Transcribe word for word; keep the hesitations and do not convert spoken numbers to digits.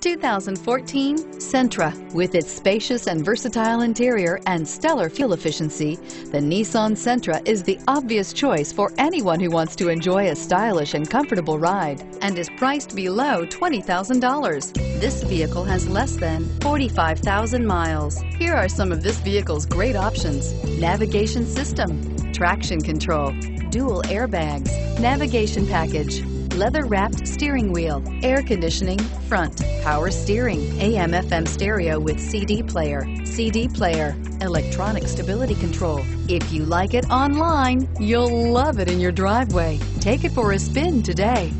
two thousand fourteen Sentra. With its spacious and versatile interior and stellar fuel efficiency, the Nissan Sentra is the obvious choice for anyone who wants to enjoy a stylish and comfortable ride, and is priced below twenty thousand dollars. This vehicle has less than forty-five thousand miles. Here are some of this vehicle's great options: navigation system, traction control, dual airbags, navigation package, leather-wrapped steering wheel, air conditioning, front, power steering, A M F M stereo with C D player, C D player, electronic stability control. If you like it online, you'll love it in your driveway. Take it for a spin today.